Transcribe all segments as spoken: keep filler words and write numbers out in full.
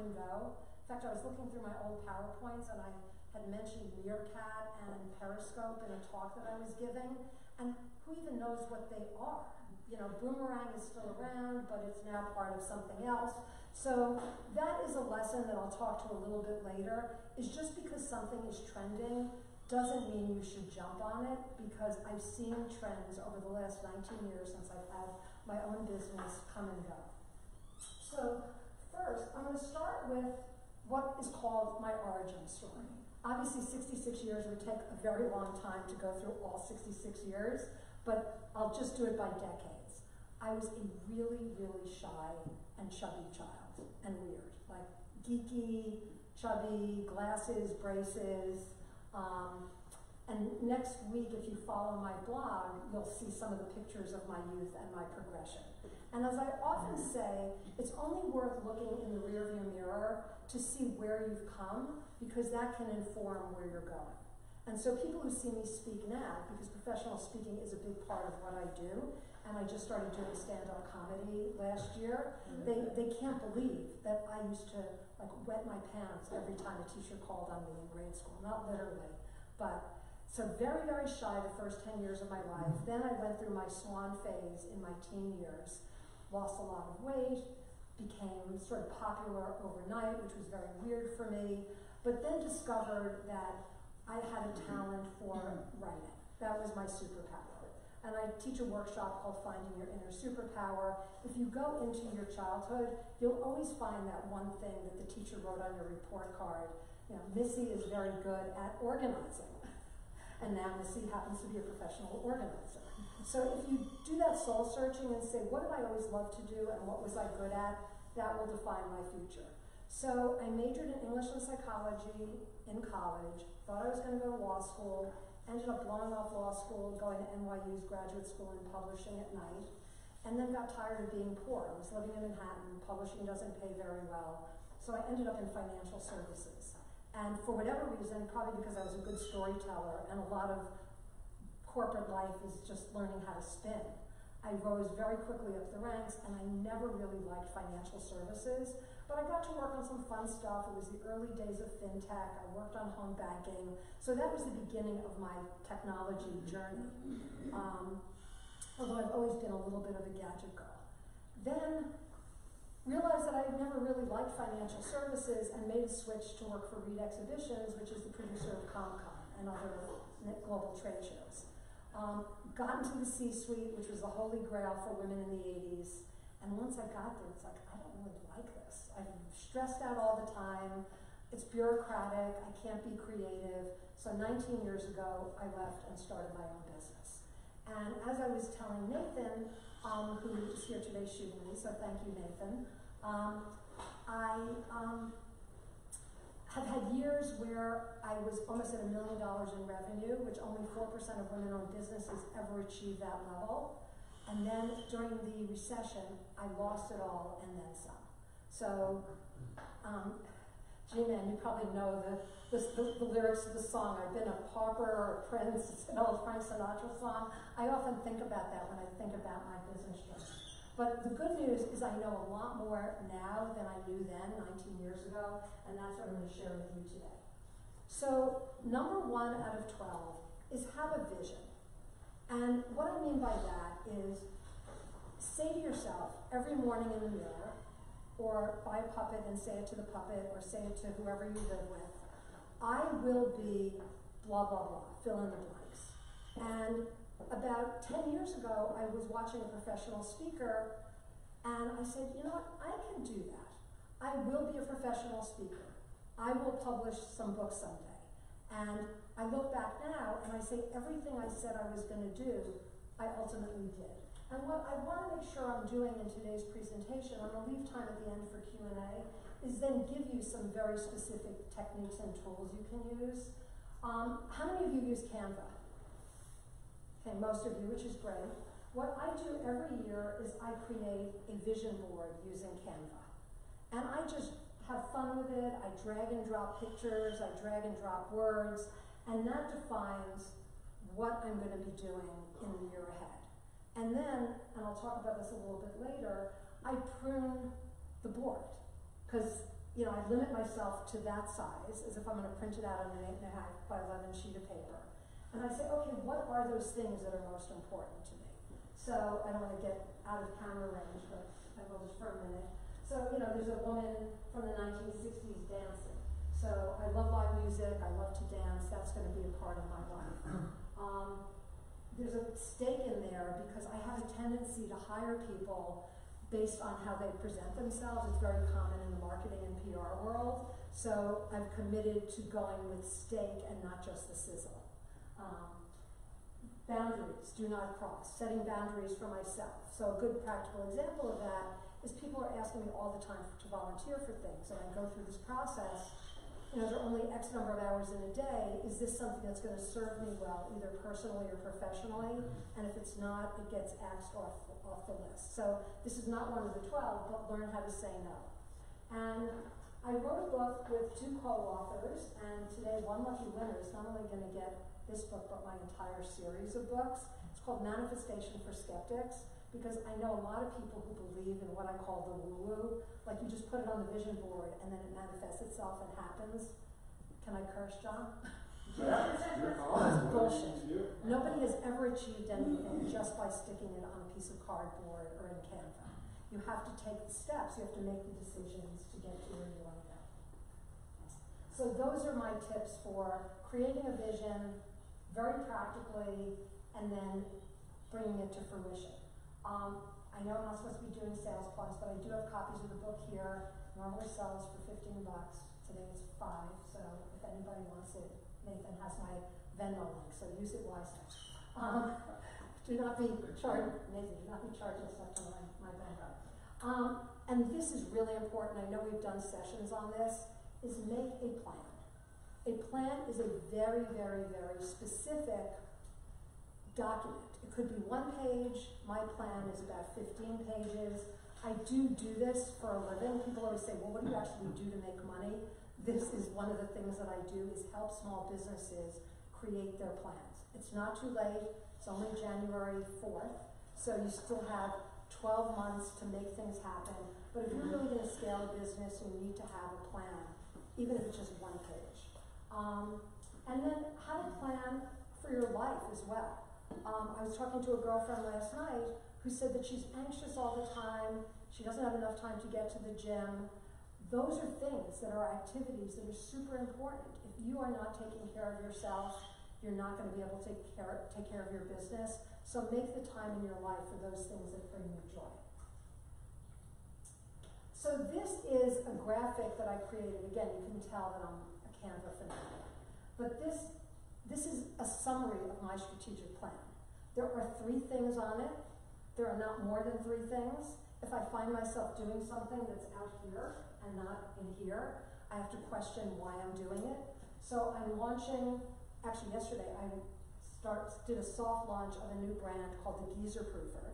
and go. In fact, I was looking through my old PowerPoints and I had mentioned Nearpod and Periscope in a talk that I was giving, and who even knows what they are? You know, Boomerang is still around, but it's now part of something else. So that is a lesson that I'll talk to a little bit later, is just because something is trending doesn't mean you should jump on it, because I've seen trends over the last nineteen years since I've had my own business come and go. So first, I'm going to start with what is called my origin story. Obviously, sixty-six years would take a very long time to go through all sixty-six years, but I'll just do it by decades. I was a really, really shy and chubby child, and weird, like geeky, chubby, glasses, braces. Um, and next week, if you follow my blog, you'll see some of the pictures of my youth and my progression. And as I often say, it's only worth looking in the rearview mirror to see where you've come, because that can inform where you're going. And so people who see me speak now, because professional speaking is a big part of what I do, and I just started doing stand-up comedy last year, mm-hmm. they, they can't believe that I used to like wet my pants every time a teacher called on me in grade school. Not literally, but so very, very shy the first ten years of my life. Then I went through my swan phase in my teen years, lost a lot of weight, became sort of popular overnight, which was very weird for me, but then discovered that I had a talent for writing. That was my superpower. And I teach a workshop called Finding Your Inner Superpower. If you go into your childhood, you'll always find that one thing that the teacher wrote on your report card. You know, Missy is very good at organizing. And now Missy happens to be a professional organizer. So if you do that soul searching and say, what did I always love to do and what was I good at, that will define my future. So I majored in English and psychology in college, thought I was going to go to law school, ended up blowing off law school, going to N Y U's graduate school and publishing at night, and then got tired of being poor. I was living in Manhattan, publishing doesn't pay very well, so I ended up in financial services. And for whatever reason, probably because I was a good storyteller and a lot of corporate life is just learning how to spin, I rose very quickly up the ranks, and I never really liked financial services. But I got to work on some fun stuff. It was the early days of FinTech. I worked on home banking. So that was the beginning of my technology journey. Um, although I've always been a little bit of a gadget girl. Then realized that I had never really liked financial services and made a switch to work for Reed Exhibitions, which is the producer of Comic-Con and other global trade shows. Um, got into the C-suite, which was the holy grail for women in the eighties. And once I got there, it's like, I don't really like this. I'm stressed out all the time. It's bureaucratic. I can't be creative. So nineteen years ago, I left and started my own business. And as I was telling Nathan, um, who is here today shooting me, so thank you, Nathan, um, I um, have had years where I was almost at a million dollars in revenue, which only four percent of women-owned businesses ever achieve that level. And then during the recession, I lost it all and then some. So, um, G-Man, you probably know the, the, the, the lyrics of the song. I've been a pauper or a prince. It's an old Frank Sinatra song. I often think about that when I think about my business journey. But the good news is I know a lot more now than I knew then, nineteen years ago, and that's what I'm going to share with you today. So, number one out of twelve is have a vision. And what I mean by that is say to yourself every morning in the mirror, or buy a puppet and say it to the puppet, or say it to whoever you live with, I will be blah, blah, blah, fill in the blanks. And about ten years ago, I was watching a professional speaker, and I said, you know what, I can do that. I will be a professional speaker. I will publish some books someday. And I look back now and I say everything I said I was going to do, I ultimately did. And what I want to make sure I'm doing in today's presentation, I'm going to leave time at the end for Q and A, is then give you some very specific techniques and tools you can use. Um, how many of you use Canva? Okay, most of you, which is great. What I do every year is I create a vision board using Canva. And I just have fun with it. I drag and drop pictures. I drag and drop words. And that defines what I'm going to be doing in the year ahead. And then, and I'll talk about this a little bit later, I prune the board. Because you know, I limit myself to that size as if I'm going to print it out on an eight and a half by eleven sheet of paper. And I say, okay, what are those things that are most important to me? So I don't want to get out of camera range, but I will just for a minute. So, you know, there's a woman from the nineteen sixties dancing. So I love live music, I love to dance, that's going to be a part of my life. Um, there's a stake in there because I have a tendency to hire people based on how they present themselves. It's very common in the marketing and P R world. So I'm committed to going with stake and not just the sizzle. Um, boundaries do not cross, setting boundaries for myself. So a good practical example of that is people are asking me all the time to volunteer for things, and I go through this process. You know, there are only X number of hours in a day. Is this something that's going to serve me well, either personally or professionally? And if it's not, it gets axed off, off the list. So this is not one of the twelve, but learn how to say no. And I wrote a book with two co-authors, and today one lucky winner is not only going to get this book, but my entire series of books. It's called Manifestation for Skeptics, because I know a lot of people who believe in what I call the woo-woo, like you just put it on the vision board and then it manifests itself and happens. Can I curse, John? That's bullshit. Nobody has ever achieved anything just by sticking it on a piece of cardboard or in Canva. You have to take the steps, you have to make the decisions to get to where you want to go. So those are my tips for creating a vision very practically and then bringing it to fruition. Um, I know I'm not supposed to be doing sales plugs, but I do have copies of the book here. Normally sells for fifteen bucks. Today it's five, so if anybody wants it, Nathan has my Venmo link, so use it wisely. Um, do not be charged, Nathan, do not be charging stuff to my, my Venmo. Um, and this is really important. I know we've done sessions on this, is make a plan. A plan is a very, very, very specific document. It could be one page. My plan is about fifteen pages. I do do this for a living. People always say, well, what do you actually do to make money? This is one of the things that I do, is help small businesses create their plans. It's not too late. It's only January fourth, so you still have twelve months to make things happen. But if you're really going to scale a business, you need to have a plan, even if it's just one page. Um, and then have a plan for your life as well. Um, I was talking to a girlfriend last night who said that she's anxious all the time, she doesn't have enough time to get to the gym. Those are things that are activities that are super important. If you are not taking care of yourself, you're not going to be able to take care, take care of your business. So make the time in your life for those things that bring you joy. So this is a graphic that I created. Again, you can tell that I'm a Canva fanatic. But this This is a summary of my strategic plan. There are three things on it. There are not more than three things. If I find myself doing something that's out here and not in here, I have to question why I'm doing it. So I'm launching, actually yesterday, I start, did a soft launch of a new brand called the Geezer Proofer,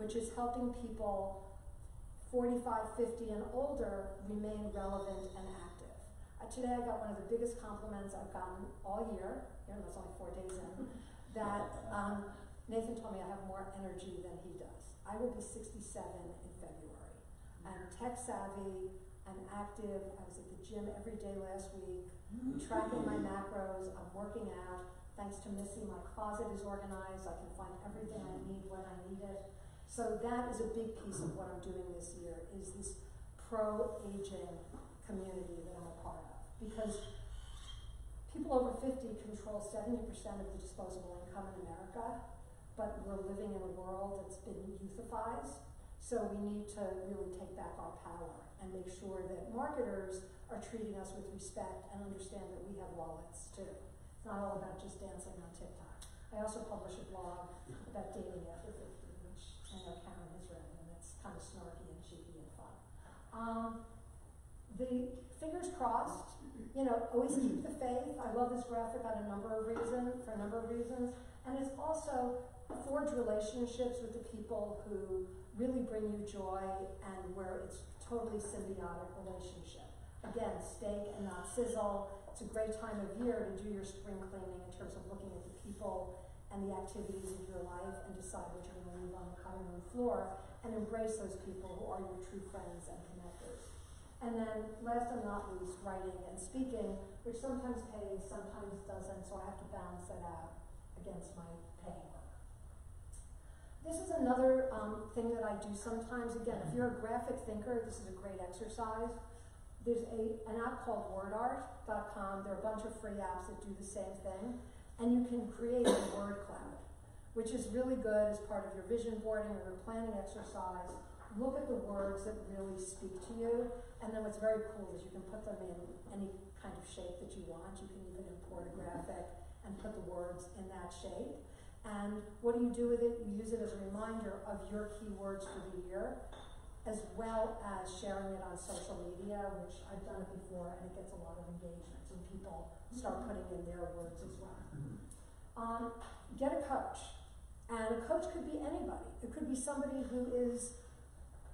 which is helping people forty-five, fifty, and older remain relevant and active. Uh, today I got one of the biggest compliments I've gotten all year, you know, that's only four days in, that um, Nathan told me I have more energy than he does. I will be sixty-seven in February. I'm tech savvy, I'm active, I was at the gym every day last week, tracking my macros, I'm working out. Thanks to Missy, my closet is organized, I can find everything I need when I need it. So that is a big piece of what I'm doing this year, is this pro-aging community that I'm a part of, because people over fifty control seventy percent of the disposable income in America, but we're living in a world that's been youthified, so we need to really take back our power and make sure that marketers are treating us with respect and understand that we have wallets too. It's not all about just dancing on TikTok. I also publish a blog about dating after fifty, which I know Karen has written, and it's kind of snarky and cheeky and fun. Um, The fingers crossed, you know, always keep the faith. I love this graphic on a number of reasons, for a number of reasons. And it's also forge relationships with the people who really bring you joy and where it's totally symbiotic relationship. Again, steak and not sizzle. It's a great time of year to do your spring cleaning in terms of looking at the people and the activities of your life and decide what you're going to leave on the cutting room floor and embrace those people who are your true friends and connectors. And then last but not least, writing and speaking, which sometimes pays, sometimes doesn't, so I have to balance that out against my paying work. This is another um, thing that I do sometimes. Again, if you're a graphic thinker, this is a great exercise. There's a, an app called word art dot com. There are a bunch of free apps that do the same thing. And you can create a word cloud, which is really good as part of your vision boarding or your planning exercise. Look at the words that really speak to you. And then what's very cool is you can put them in any kind of shape that you want. You can even import a graphic and put the words in that shape. And what do you do with it? You use it as a reminder of your keywords for the year, as well as sharing it on social media, which I've done it before, and it gets a lot of engagement, and people start putting in their words as well. Um, get a coach. And a coach could be anybody. It could be somebody who is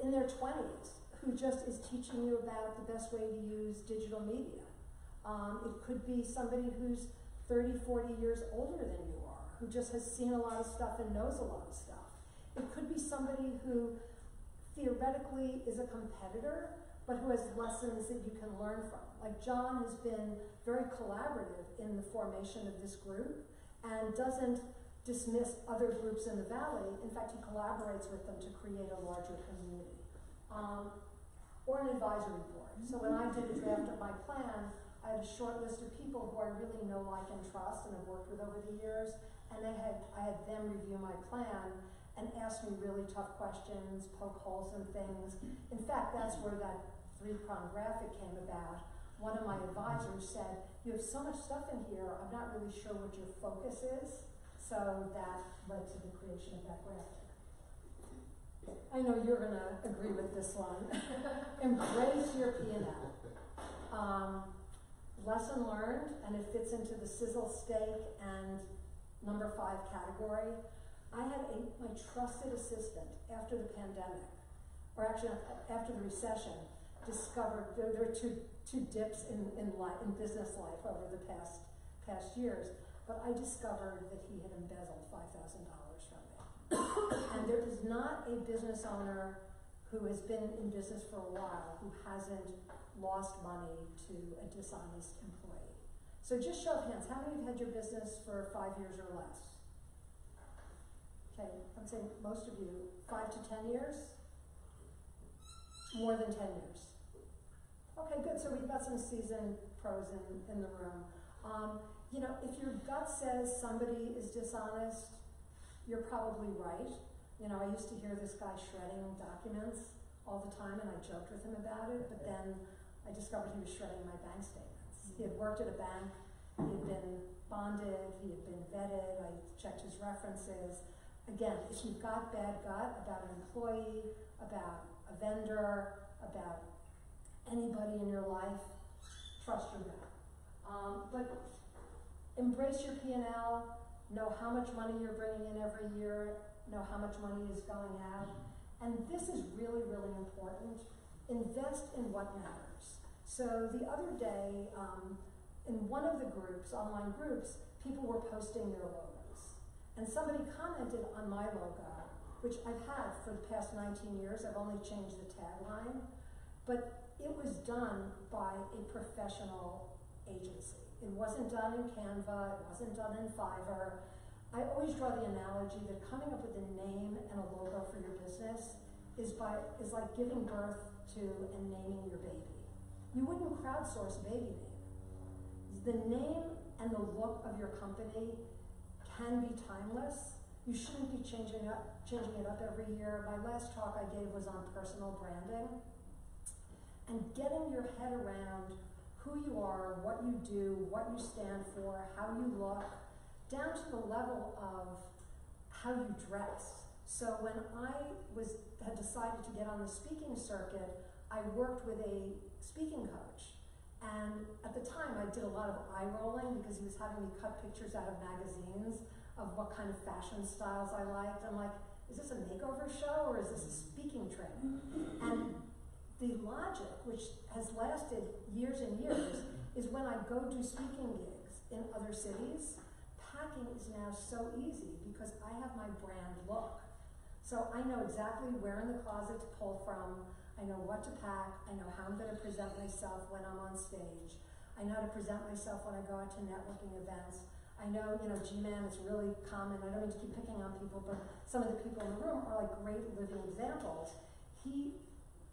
in their twenties, who just is teaching you about the best way to use digital media. Um, it could be somebody who's thirty, forty years older than you are, who just has seen a lot of stuff and knows a lot of stuff. It could be somebody who theoretically is a competitor, but who has lessons that you can learn from. Like John has been very collaborative in the formation of this group and doesn't dismiss other groups in the valley. In fact, he collaborates with them to create a larger community. Um, or an advisory board. So when I did a draft of my plan, I had a short list of people who I really know, like, and trust and have worked with over the years, and they had, I had them review my plan and ask me really tough questions, poke holes in things. In fact, that's where that three-pronged graphic came about. One of my advisors said, you have so much stuff in here, I'm not really sure what your focus is. So that led to the creation of that graphic. I know you're going to agree with this one. Embrace your P and L. Um, Lesson learned, and it fits into the sizzle, steak, and number five category. I had a, my trusted assistant after the pandemic, or actually after the recession, discovered there, there were two, two dips in, in, life, in business life over the past, past years, but I discovered that he had embezzled five thousand dollars from me. And there is not a business owner who has been in business for a while who hasn't lost money to a dishonest employee. So just show of hands, how many have had your business for five years or less? Okay, I'd say most of you, five to ten years? More than ten years. Okay, good, so we've got some seasoned pros in, in the room. Um, you know, if your gut says somebody is dishonest, you're probably right. You know, I used to hear this guy shredding documents all the time, and I joked with him about it, but then I discovered he was shredding my bank statements. He had worked at a bank, he had been bonded, he had been vetted, I checked his references. Again, if you've got bad gut about an employee, about a vendor, about anybody in your life, trust your gut. Um, but embrace your P and L, know how much money you're bringing in every year, know how much money is going out. And this is really, really important. Invest in what matters. So the other day, um, in one of the groups, online groups, people were posting their logos. And somebody commented on my logo, which I've had for the past nineteen years. I've only changed the tagline. But it was done by a professional agency. It wasn't done in Canva. It wasn't done in Fiverr. I always draw the analogy that coming up with a name and a logo for your business is, by, is like giving birth to and naming your baby. You wouldn't crowdsource baby name. The name and the look of your company can be timeless. You shouldn't be changing, up, changing it up every year. My last talk I gave was on personal branding. And getting your head around who you are, what you do, what you stand for, how you look, down to the level of how you dress. So when I was, had decided to get on the speaking circuit, I worked with a speaking coach. And at the time, I did a lot of eye rolling because he was having me cut pictures out of magazines of what kind of fashion styles I liked. I'm like, is this a makeover show or is this a speaking training? And the logic, which has lasted years and years, is when I go do speaking gigs in other cities, packing is now so easy because I have my brand look. So I know exactly where in the closet to pull from. I know what to pack. I know how I'm going to present myself when I'm on stage. I know how to present myself when I go out to networking events. I know, you know, G-Man is really common. I don't mean to keep picking on people, but some of the people in the room are like great living examples. He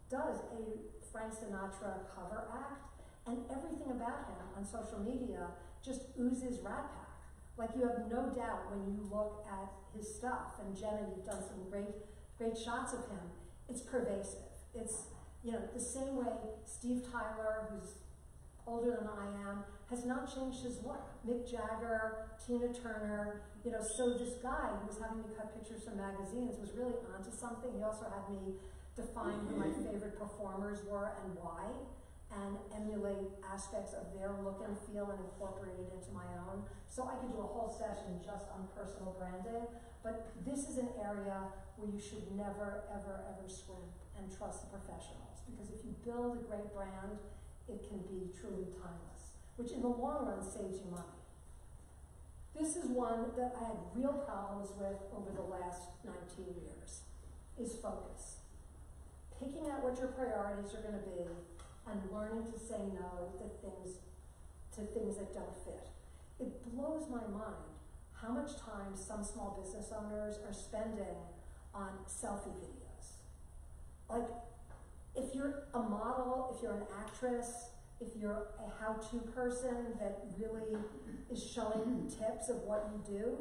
does a Frank Sinatra cover act, and everything about him on social media just oozes Rat Pack. Like, you have no doubt when you look at his stuff, and Jenna, you've done some great, great shots of him. It's pervasive. It's, you know, the same way Steve Tyler, who's older than I am, has not changed his look. Mick Jagger, Tina Turner, you know, so this guy who was having me cut pictures from magazines was really onto something. He also had me define who my favorite performers were and why, and emulate aspects of their look and feel and incorporate it into my own. So I could do a whole session just on personal branding, but this is an area where you should never, ever, ever swim and trust the professionals, because if you build a great brand, it can be truly timeless, which in the long run saves you money. This is one that I had real problems with over the last nineteen years, is focus. Picking out what your priorities are going to be and learning to say no to things, to things that don't fit. It blows my mind how much time some small business owners are spending on selfie videos. Like, if you're a model, if you're an actress, if you're a how-to person that really is showing tips of what you do,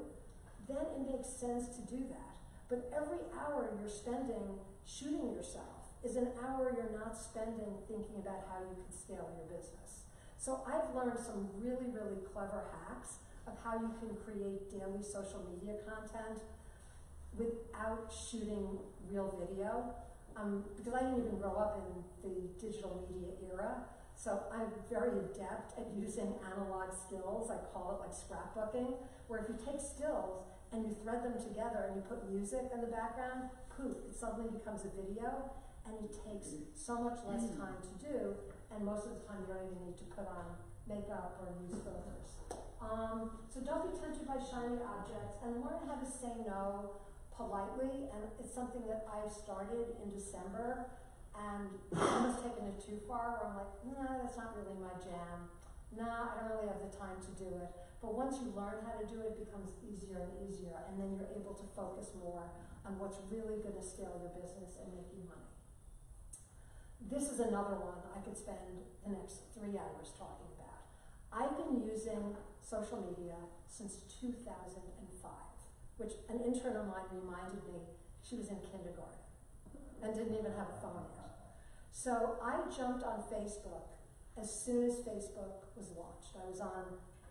then it makes sense to do that. But every hour you're spending shooting yourself is an hour you're not spending thinking about how you can scale your business. So I've learned some really, really clever hacks of how you can create daily social media content without shooting real video. Um, because I didn't even grow up in the digital media era, so I'm very adept at using analog skills. I call it like scrapbooking, where if you take stills and you thread them together and you put music in the background, poof, it suddenly becomes a video, and it takes so much less time to do, and most of the time you don't even need to put on makeup or use filters. Um, so don't be tempted by shiny objects, and learn how to say no politely, and it's something that I started in December, and I was taking it too far, where I'm like, no, nah, that's not really my jam. Nah, I don't really have the time to do it. But once you learn how to do it, it becomes easier and easier, and then you're able to focus more on what's really going to scale your business and make you money. This is another one I could spend the next three hours talking about. I've been using social media since two thousand five. Which an intern of mine reminded me, she was in kindergarten and didn't even have a phone yet. So I jumped on Facebook as soon as Facebook was launched. I was on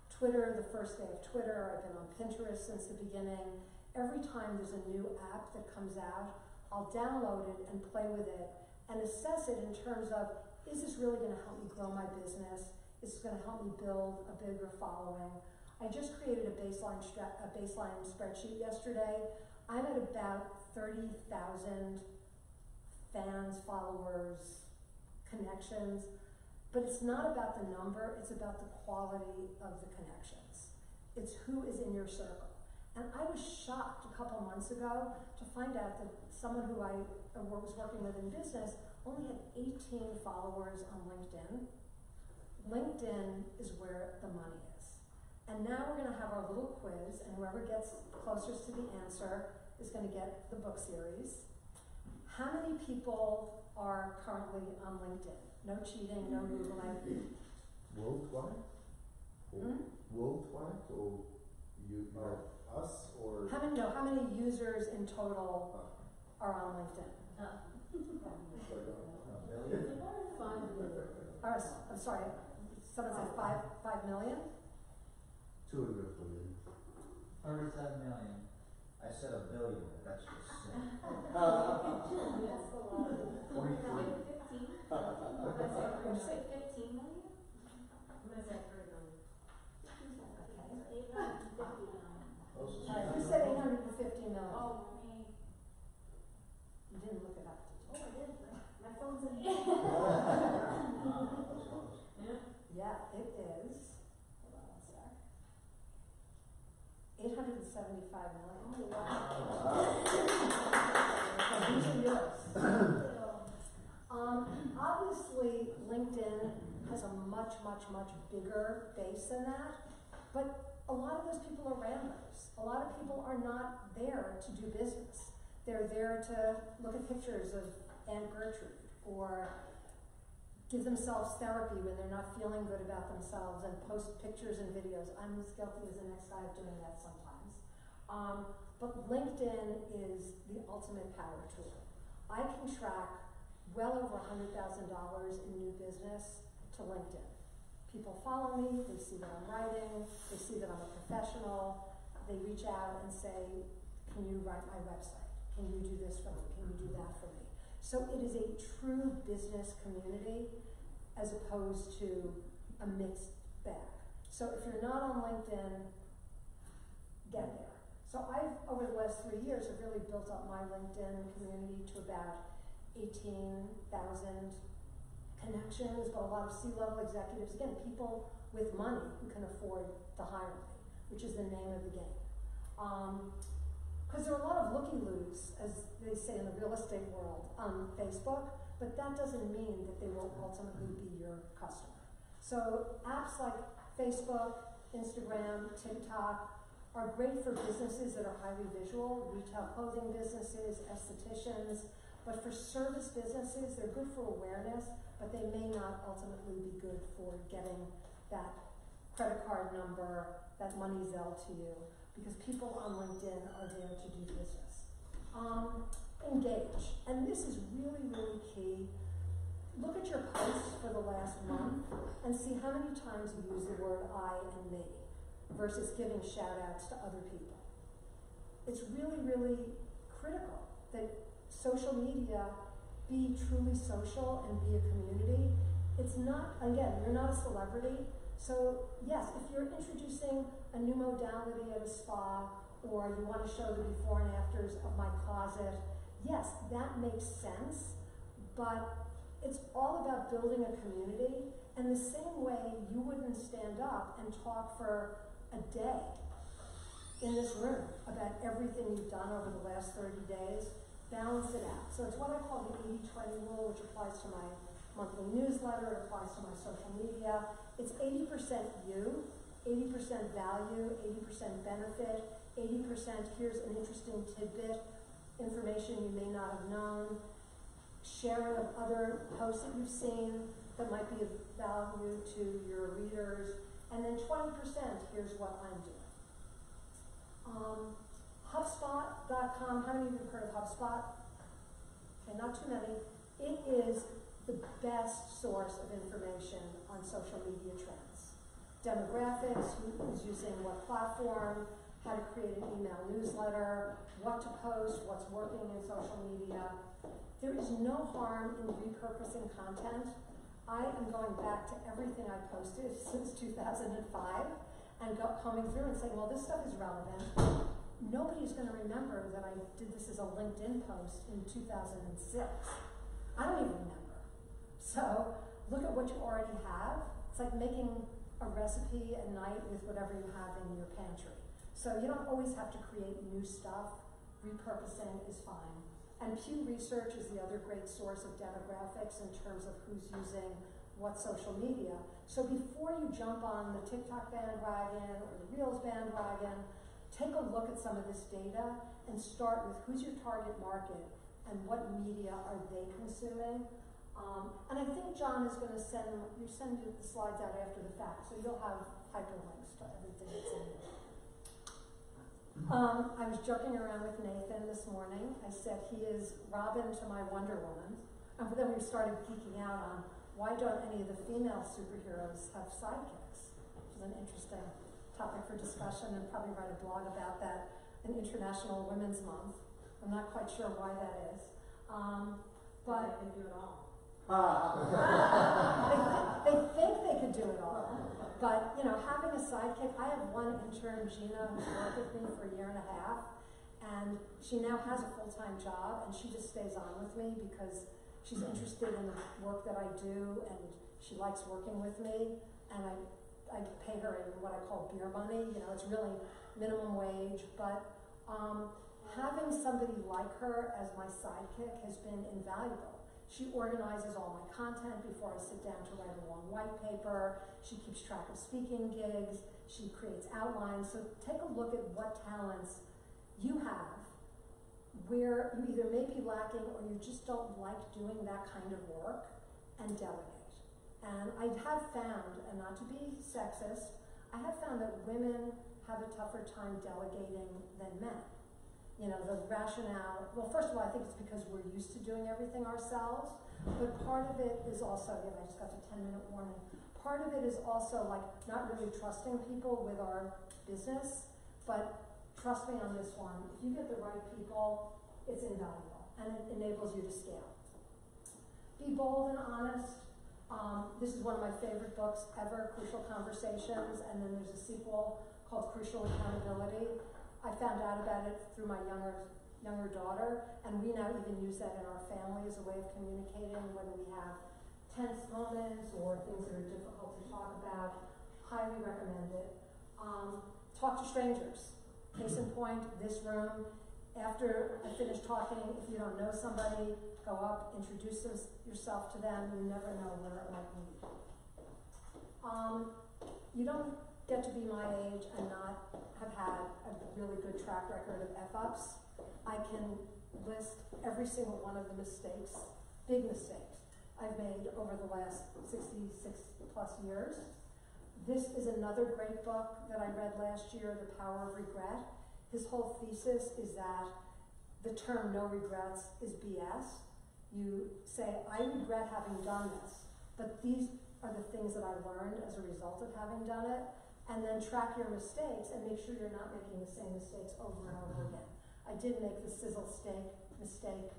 Twitter the first day of Twitter. I've been on Pinterest since the beginning. Every time there's a new app that comes out, I'll download it and play with it and assess it in terms of, is this really going to help me grow my business? Is this going to help me build a bigger following? I just created a baseline, a baseline spreadsheet yesterday. I'm at about thirty thousand fans, followers, connections, but it's not about the number, it's about the quality of the connections. It's who is in your circle. And I was shocked a couple months ago to find out that someone who I was working with in business only had eighteen followers on LinkedIn. LinkedIn is where the money is. And now we're going to have our little quiz, and whoever gets closest to the answer is going to get the book series. How many people are currently on LinkedIn? No cheating, no Googling. Worldwide? Hmm? Worldwide? Or you, uh, us? Or how many, no, how many users in total are on LinkedIn? Uh. Five million. I'm sorry, someone said five, five million? two hundred million. one hundred seven million. I said a billion, but that's just sick. That's a lot. fifteen. I'm say fifteen million? I'm going to say three million. Okay. eight hundred fifty million. You said eight hundred fifty million. Oh, me. You didn't look it up, did you? Oh, I did. My phone's in here. Yeah, it is. eight hundred seventy-five million. Wow. Wow. So these are yours. um, LinkedIn has a much, much, much bigger base than that. But a lot of those people are randos. A lot of people are not there to do business. They're there to look at pictures of Aunt Gertrude or give themselves therapy when they're not feeling good about themselves and post pictures and videos. I'm as guilty as the next guy of doing that sometimes. Um, but LinkedIn is the ultimate power tool. I can track well over one hundred thousand dollars in new business to LinkedIn. People follow me, they see that I'm writing, they see that I'm a professional, they reach out and say, can you write my website? Can you do this for me? Can you do that for me? So it is a true business community as opposed to a mixed bag. So if you're not on LinkedIn, get there. So I've, over the last three years, have really built up my LinkedIn community to about eighteen thousand connections, but a lot of C-level executives, again, people with money who can afford to hire me, which is the name of the game. Um, Because there are a lot of looky-loos, as they say in the real estate world, on Facebook, but that doesn't mean that they will ultimately be your customer. So apps like Facebook, Instagram, TikTok are great for businesses that are highly visual, retail clothing businesses, estheticians, but for service businesses, they're good for awareness, but they may not ultimately be good for getting that credit card number, that money Zelle to you, because people on LinkedIn are there to do business. Um, engage, and this is really, really key. Look at your posts for the last month and see how many times you use the word I and me versus giving shout outs to other people. It's really, really critical that social media be truly social and be a community. It's not, again, you're not a celebrity. So yes, if you're introducing a new modality at a spa or you want to show the before and afters of my closet, yes, that makes sense, but it's all about building a community. And the same way you wouldn't stand up and talk for a day in this room about everything you've done over the last thirty days, balance it out. So it's what I call the eighty twenty rule, which applies to my monthly newsletter, it applies to my social media. It's eighty percent you, eighty percent value, eighty percent benefit, eighty percent here's an interesting tidbit, information you may not have known, sharing of other posts that you've seen that might be of value to your readers, and then twenty percent here's what I'm doing. Um, HubSpot dot com, how many of you have heard of HubSpot? Okay, not too many. It is the best source of information on social media trends. Demographics, who is using what platform, how to create an email newsletter, what to post, what's working in social media. There is no harm in repurposing content. I am going back to everything I posted since two thousand five and go, coming through and saying, well, this stuff is relevant. Nobody's gonna remember that I did this as a LinkedIn post in two thousand six. I don't even remember. So look at what you already have. It's like making a recipe at night with whatever you have in your pantry. So you don't always have to create new stuff. Repurposing is fine. And Pew Research is the other great source of demographics in terms of who's using what social media. So before you jump on the TikTok bandwagon or the Reels bandwagon, take a look at some of this data and start with who's your target market and what media are they consuming. Um, and I think John is going to send, you send the slides out after the fact, so you'll have hyperlinks to everything that's in there. Um, I was joking around with Nathan this morning. I said he is Robin to my Wonder Woman. And then we started geeking out on why don't any of the female superheroes have sidekicks, which is an interesting topic for discussion and probably write a blog about that in International Women's Month. I'm not quite sure why that is. Um, but they can do it all. Ah. they, th they think they could do it all, but you know, having a sidekick, I have one intern, Gina, who's worked with me for a year and a half, and she now has a full-time job, and she just stays on with me because she's interested in the work that I do, and she likes working with me, and I, I pay her in what I call beer money, you know, it's really minimum wage, but um, having somebody like her as my sidekick has been invaluable. She organizes all my content before I sit down to write a long white paper. She keeps track of speaking gigs. She creates outlines. So take a look at what talents you have, where you either may be lacking or you just don't like doing that kind of work, and delegate. And I have found, and not to be sexist, I have found that women have a tougher time delegating than men. You know, the rationale, well, first of all, I think it's because we're used to doing everything ourselves, but part of it is also, you know, I just got the ten minute warning, part of it is also like not really trusting people with our business, but trust me on this one, if you get the right people, it's invaluable, and it enables you to scale. Be bold and honest. Um, this is one of my favorite books ever, Crucial Conversations, and then there's a sequel called Crucial Accountability. I found out about it through my younger, younger daughter, and we now even use that in our family as a way of communicating when we have tense moments or things that are difficult to talk about. Highly recommend it. Um, talk to strangers. Case in point, this room. After I finish talking, if you don't know somebody, go up, introduce yourself to them. You never know where it might lead. Um, you don't get to be my age and not have had a really good track record of F-ups. I can list every single one of the mistakes, big mistakes, I've made over the last sixty-six plus years. This is another great book that I read last year, The Power of Regret. His whole thesis is that the term no regrets is B S. You say, I regret having done this, but these are the things that I learned as a result of having done it, and then track your mistakes and make sure you're not making the same mistakes over and over again. I did make the sizzle steak mistake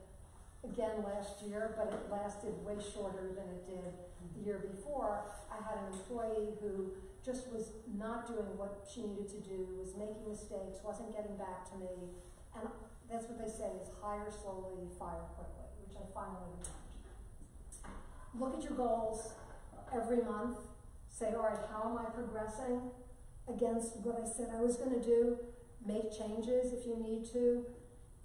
again last year, but it lasted way shorter than it did the year before. I had an employee who just was not doing what she needed to do, was making mistakes, wasn't getting back to me, and that's what they say is hire slowly, fire quickly, which I finally learned. Look at your goals every month, say, all right, how am I progressing against what I said I was going to do? Make changes if you need to.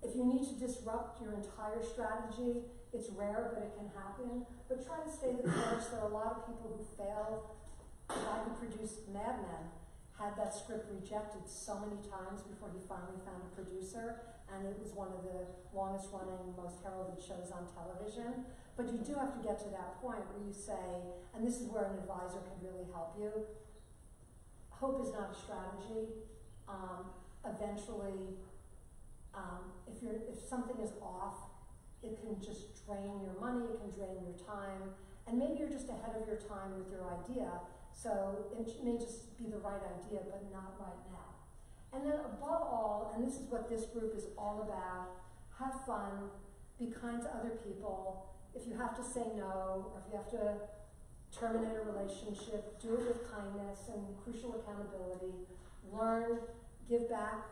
If you need to disrupt your entire strategy, it's rare, but it can happen. But try to stay the course. There are a lot of people who failed. I who produced Mad Men had that script rejected so many times before he finally found a producer, and it was one of the longest running, most heralded shows on television. But you do have to get to that point where you say, and this is where an advisor can really help you, hope is not a strategy. Um, eventually, Um, if, you're, if something is off, it can just drain your money, it can drain your time, and maybe you're just ahead of your time with your idea, so it may just be the right idea, but not right now. And then above all, and this is what this group is all about, have fun, be kind to other people. If you have to say no, or if you have to terminate a relationship, do it with kindness and crucial accountability. Learn, give back,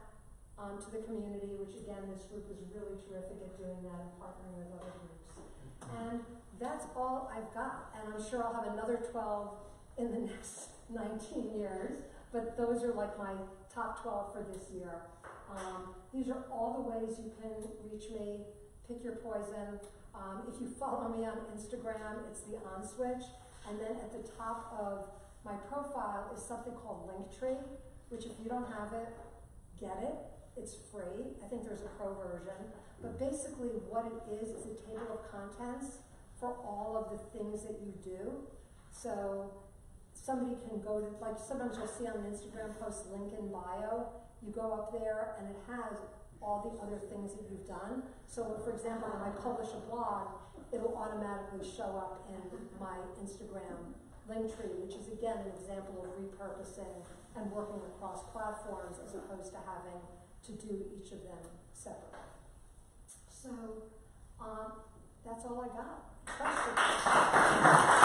Um, to the community, which again, this group is really terrific at doing that and partnering with other groups. And that's all I've got. And I'm sure I'll have another twelve in the next nineteen years, but those are like my top twelve for this year. Um, these are all the ways you can reach me. Pick your poison. Um, if you follow me on Instagram, it's the on switch. And then at the top of my profile is something called Linktree, which if you don't have it, get it. It's free. I think there's a pro version. But basically what it is is a table of contents for all of the things that you do. So somebody can go to, like sometimes you'll see on an Instagram post, link in bio. You go up there and it has all the other things that you've done. So for example, when I publish a blog, it'll automatically show up in my Instagram Linktree, which is again an example of repurposing and working across platforms as opposed to having to do each of them separately. So um, that's all I got.